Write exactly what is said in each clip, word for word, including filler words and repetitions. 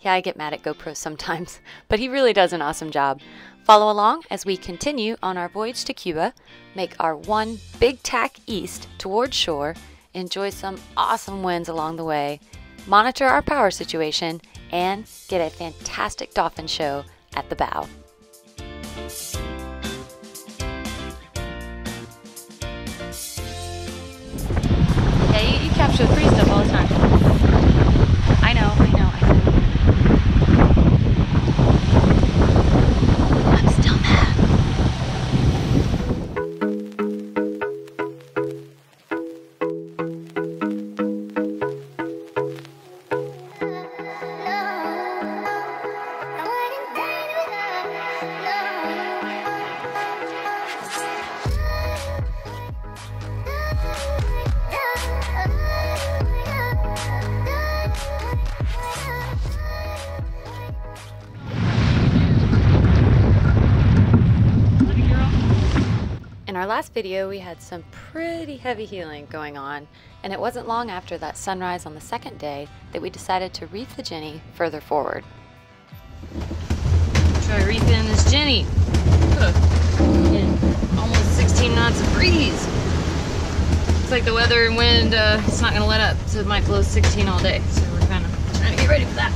Yeah, I get mad at GoPro sometimes, but he really does an awesome job. Follow along as we continue on our voyage to Cuba, make our one big tack east toward shore, enjoy some awesome winds along the way, monitor our power situation, and get a fantastic dolphin show at the bow. Yeah, you, you capture the free stuff all the time. I know, I know, I know. Last video we had some pretty heavy healing going on, and it wasn't long after that sunrise on the second day that we decided to reef the Jenny further forward. Try reefing this Jenny. Ugh. Almost sixteen knots of breeze. It's like the weather and wind, uh, it's not going to let up, so it might blow sixteen all day, so we're kind of trying to get ready for that.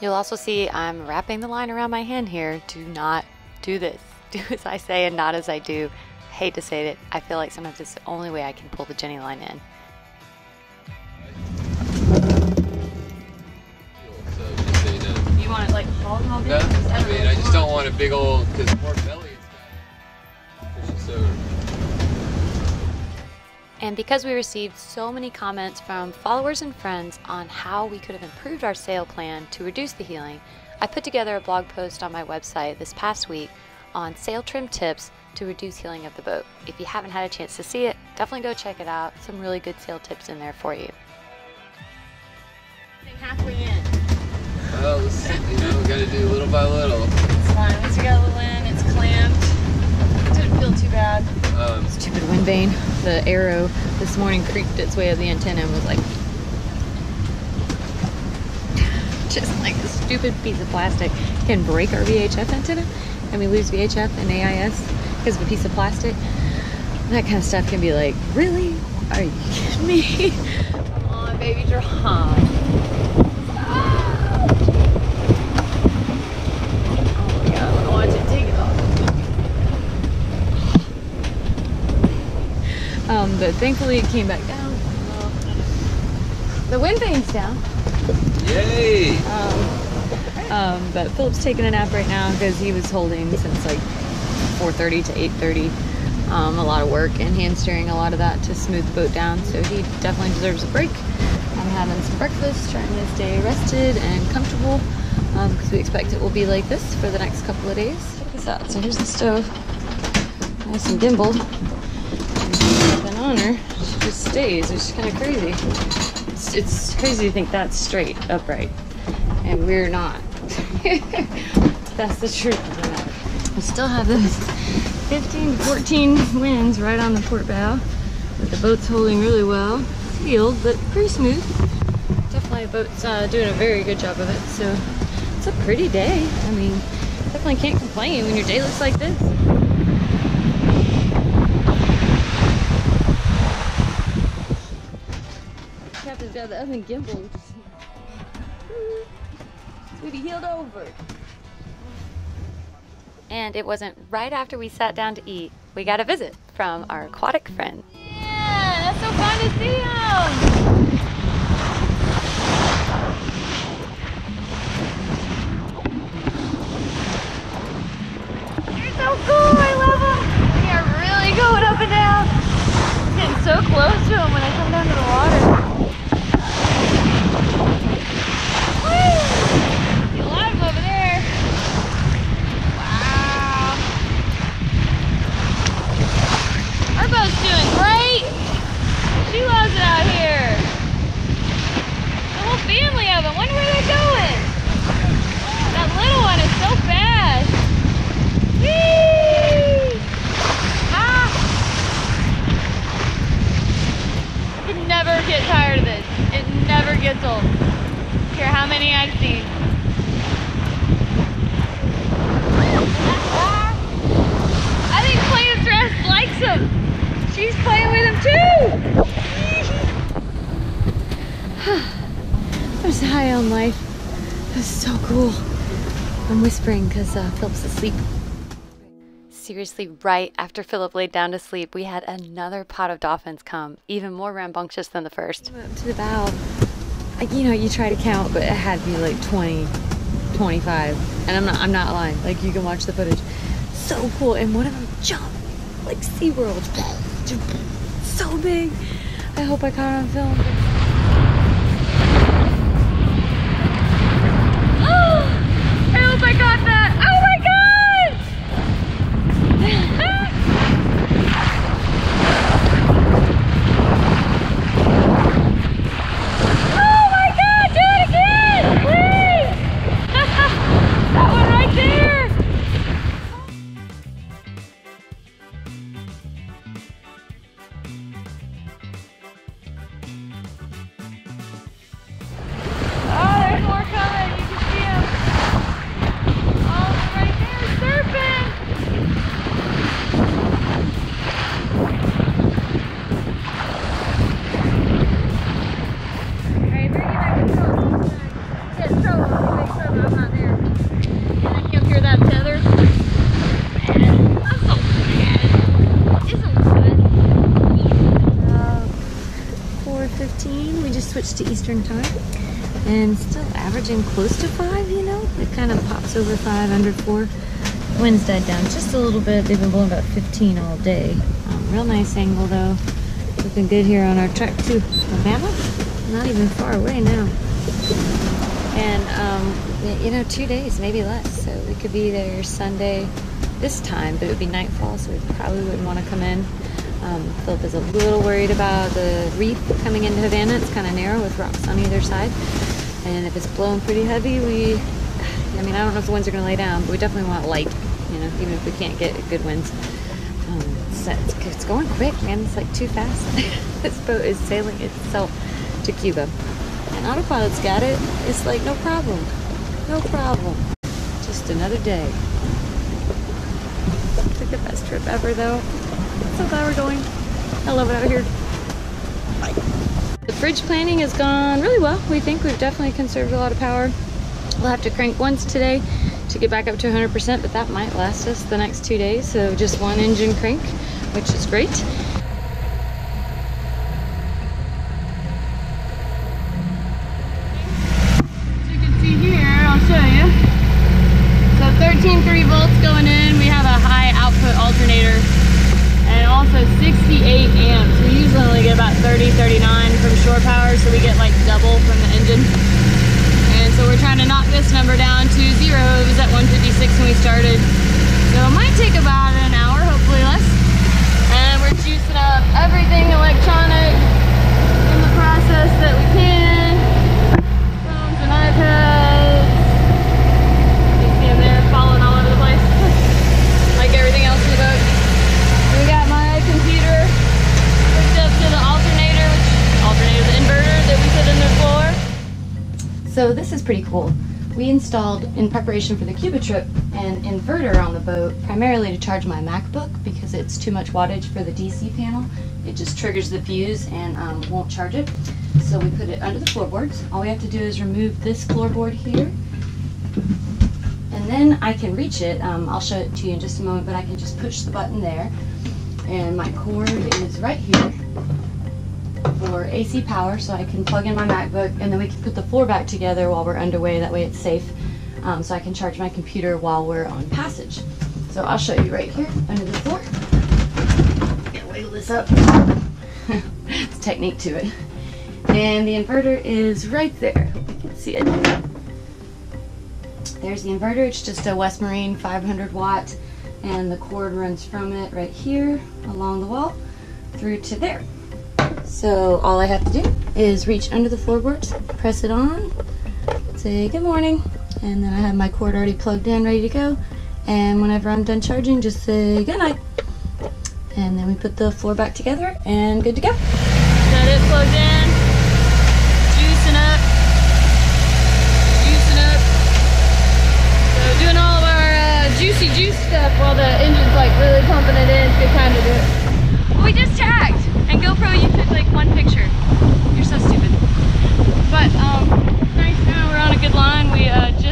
You'll also see I'm wrapping the line around my hand here. Do not do this. Do as I say and not as I do. I hate to say it. I feel like sometimes it's the only way I can pull the Jenny line in. You want it like all no, I mean, I just don't want a big old, because more belly is so. And because we received so many comments from followers and friends on how we could have improved our sail plan to reduce the healing, I put together a blog post on my website this past week on sail trim tips to reduce healing of the boat. If you haven't had a chance to see it, definitely go check it out. Some really good sail tips in there for you. Halfway in. Well, let's, you know, we gotta do little by little. It's fine. Once you got a little in, it's clamped. Didn't feel too bad. Um, Stupid wind vane. The arrow this morning creaked its way up the antenna and was like, just like a stupid piece of plastic can break our V H F antenna, and we lose V H F and A I S because of a piece of plastic. That kind of stuff can be like, really? Are you kidding me? Come on, baby, draw. Um, but thankfully it came back down. The wind vane's down. Yay! Um, um, but Philip's taking a nap right now because he was holding since like four thirty to eight thirty. Um, a lot of work and hand steering, a lot of that to smooth the boat down. So he definitely deserves a break. I'm having some breakfast, trying to stay rested and comfortable because um, we expect it will be like this for the next couple of days. Check this out. So here's the stove. Nice and dimbled. On her, she just stays, which is kind of crazy. It's, it's crazy to think that's straight, upright, and we're not. That's the truth. We still have those fifteen to fourteen winds right on the port bow, but the boat's holding really well. It's heeled, but pretty smooth. Definitely the boat's uh, doing a very good job of it, so it's a pretty day. I mean, definitely can't complain when your day looks like this. Captain's got the oven gimbal. Sweetie heeled over. And it wasn't right after we sat down to eat, we got a visit from our aquatic friend. Yeah, that's so fun to see him. You're so cool, I love him. They are really going up and down. I'm getting so close to him when I come down to the water. is so cool. I'm whispering because uh, Philip's asleep. Seriously, right after Philip laid down to sleep, we had another pot of dolphins come, even more rambunctious than the first. Up to the bow. Like, you know, you try to count, but it had to be like twenty, twenty-five. And I'm not, I'm not lying. Like, you can watch the footage. So cool. And one of them jumped like SeaWorld. So big. I hope I caught it on film. Oh, I hope I got that. Oh my God! Oh my God, do it again! Please! That one right there! To Eastern time, and still averaging close to five, you know? It kind of pops over five, under four. Wind's died down just a little bit. They've been blowing about fifteen all day. Um, real nice angle, though. Looking good here on our trek to Havana. Not even far away now. And, um, you know, two days, maybe less. So we could be there Sunday this time, but it would be nightfall, so we probably wouldn't want to come in. Um, Philip is a little worried about the reef coming into Havana. It's kind of narrow with rocks on either side. And if it's blowing pretty heavy, we, I mean, I don't know if the winds are going to lay down, but we definitely want light, you know, even if we can't get good winds. Um, so it's, it's going quick, man. It's like too fast. This boat is sailing itself to Cuba. And autopilot's got it. It's like, no problem. No problem. Just another day. Took the best trip ever, though. So glad we're going. I love it out here. Bye. The bridge planning has gone really well. We think we've definitely conserved a lot of power. We'll have to crank once today to get back up to one hundred percent, but that might last us the next two days. So just one engine crank, which is great. As you can see here, I'll show you. So thirteen point three volts going in. We have a high output alternator. And also sixty-eight amps. We usually only get about thirty, thirty-nine from shore power, so we get like double from the engine. And so we're trying to knock this number down to zero. It was at one fifty-six when we started. So it might take about an hour, hopefully less. And we're juicing up everything electronic in the process that we can. Phones and iPads. You see them there falling all over the place. Like everything else in the boat. We got my computer hooked up to the alternator, which alternator, the inverter that we put in the floor. So this is pretty cool. We installed, in preparation for the Cuba trip, an inverter on the boat, primarily to charge my MacBook because it's too much wattage for the D C panel. It just triggers the fuse and um, won't charge it. So we put it under the floorboards. All we have to do is remove this floorboard here. And then I can reach it. Um, I'll show it to you in just a moment, but I can just push the button there. And my cord is right here for A C power, so I can plug in my MacBook, and then we can put the floor back together while we're underway. That way it's safe, um, so I can charge my computer while we're on passage. So I'll show you right here under the floor. Gotta wiggle this up. It's a technique to it. And the inverter is right there. Let's see it. There's the inverter. It's just a West Marine five hundred watt, and the cord runs from it right here along the wall through to there. So all I have to do is reach under the floorboards, press it on, say good morning, and then I have my cord already plugged in, ready to go. And whenever I'm done charging, just say good night. And then we put the floor back together and good to go. Got it plugged in, juicing up. Doing all of our uh, juicy juice stuff while the engine's like really pumping it in. It's a good time to do it. Well, we just tagged, and GoPro, you took like one picture. You're so stupid. But um, nice. Now we're on a good line. We uh, just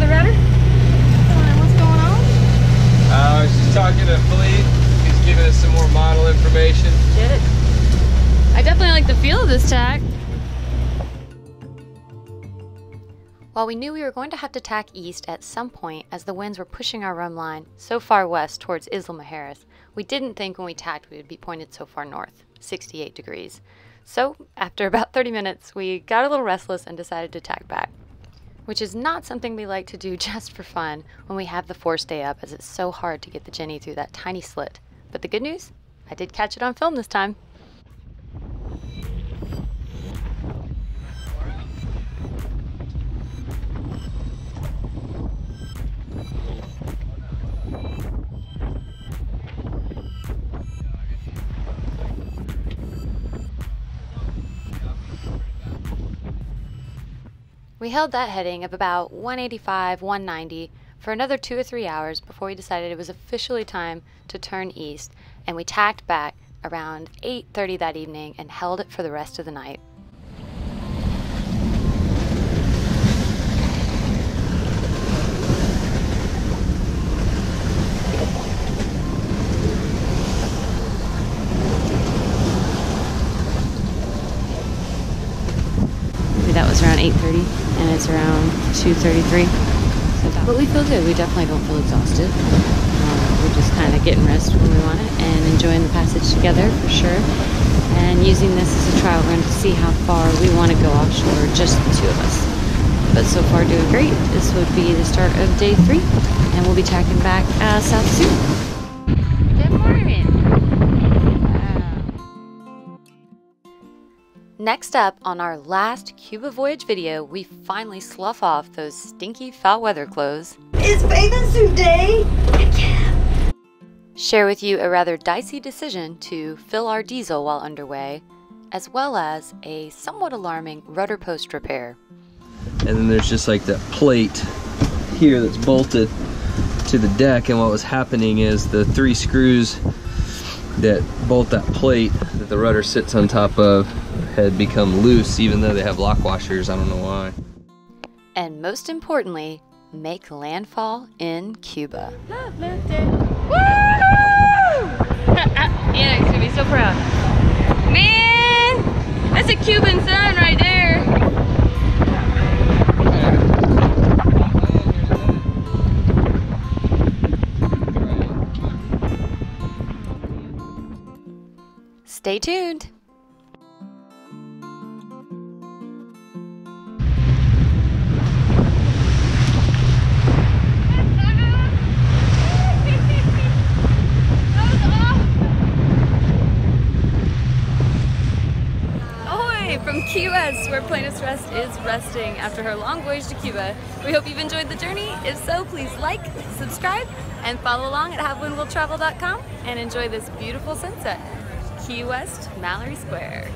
the rudder? What's going on? Uh, I was just talking to Philippe. He's giving us some more model information. Get it? I definitely like the feel of this tack. While we knew we were going to have to tack east at some point as the winds were pushing our rum line so far west towards Islamorada, we didn't think when we tacked we would be pointed so far north, sixty-eight degrees. So after about thirty minutes, we got a little restless and decided to tack back, which is not something we like to do just for fun when we have the force day up, as it's so hard to get the Jenny through that tiny slit. But the good news, I did catch it on film this time. We held that heading of about one eighty-five, one ninety for another two or three hours before we decided it was officially time to turn east, and we tacked back around eight thirty that evening and held it for the rest of the night. That was around eight thirty, and it's around two thirty-three. So, but we feel good. We definitely don't feel exhausted. Uh, we're just kind of getting rest when we want it and enjoying the passage together for sure. And using this as a trial run to see how far we want to go offshore, just the two of us. But so far doing great. This would be the start of day three, and we'll be tacking back uh, south soon. Next up on our last Cuba voyage video, we finally slough off those stinky foul weather clothes. It's bathing suit day! Yeah. Share with you a rather dicey decision to fill our diesel while underway, as well as a somewhat alarming rudder post repair. And then there's just like that plate here that's bolted to the deck, and what was happening is the three screws that bolt that plate that the rudder sits on top of had become loose, even though they have lock washers. I don't know why. And most importantly, make landfall in Cuba. Love lifted. Woo! Anna's gonna be so proud. Man, that's a Cuban sun right there. Stay tuned. Key West, where Plan B's Rest is resting after her long voyage to Cuba. We hope you've enjoyed the journey. If so, please like, subscribe, and follow along at Have Wind Will Travel dot com and enjoy this beautiful sunset. Key West, Mallory Square.